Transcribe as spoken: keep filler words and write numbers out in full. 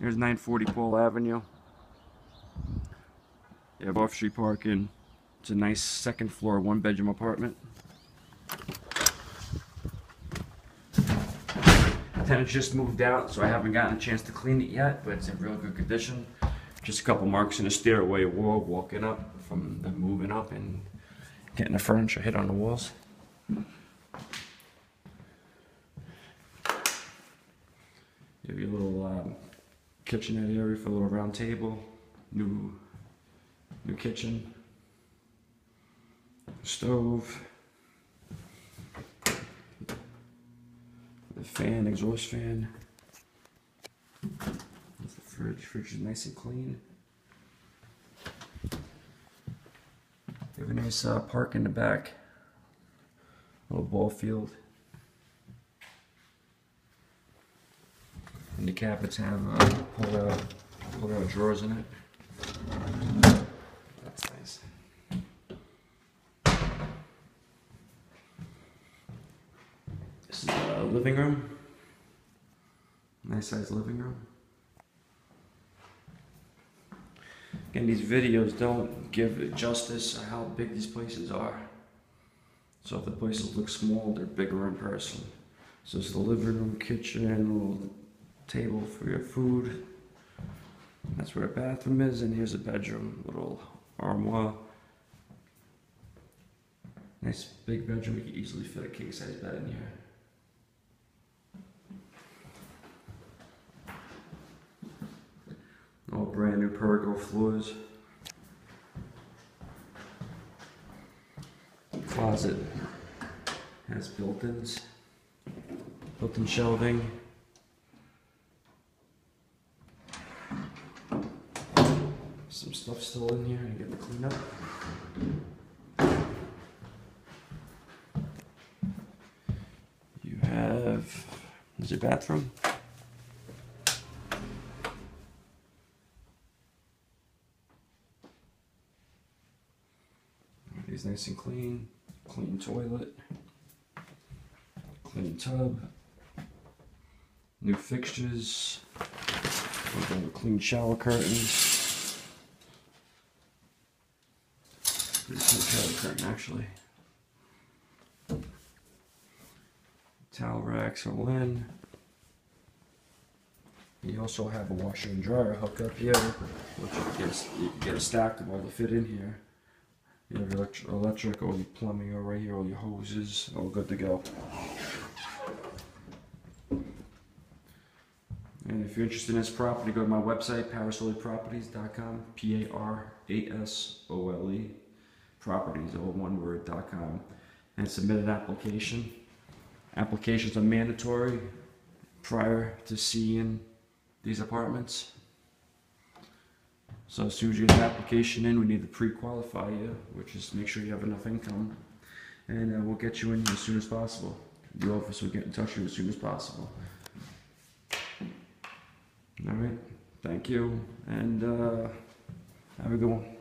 There's nine forty Paul Avenue. You have off-street parking. It's a nice second floor, one bedroom apartment. Tenant just moved out, so I haven't gotten a chance to clean it yet, but it's in real good condition. Just a couple marks in the stairway wall, walking up from the moving up and getting the furniture hit on the walls. You have your little um, kitchenette area for a little round table, new, new kitchen, stove, the fan, exhaust fan. That's the fridge. Fridge is nice and clean. They have a nice uh, park in the back, little ball field. And the cabinets have uh, pulled out, pulled out drawers in it. That's nice. This is a living room. Nice sized living room. Again, these videos don't give justice to how big these places are. So if the places look small, they're bigger in person. So it's the living room, kitchen, little table for your food. That's where a bathroom is, and here's a bedroom, little armoire. Nice big bedroom. You can easily fit a king size bed in here. All brand new pergo floors. Closet has built-ins, built-in shelving. Some stuff still in here and get the clean up. You have, there's your bathroom. Everything's nice and clean. Clean toilet. Clean tub. New fixtures. Clean shower curtains. Pretty cool shower curtain, actually. Towel racks are all in. You also have a washer and dryer hooked up here, which you can get a, you can get a stack of all to fit in here. You have your electric, electric all your plumbing all right here, all your hoses, all good to go. And if you're interested in this property, go to my website, parasole properties dot com, P A R A S O L E. Properties, all one word, .com, and submit an application. Applications are mandatory prior to seeing these apartments. So as soon as you get an application in, we need to pre-qualify you, which is make sure you have enough income, and uh, we'll get you in as soon as possible. The office will get in touch with you as soon as possible. All right, thank you, and uh, have a good one.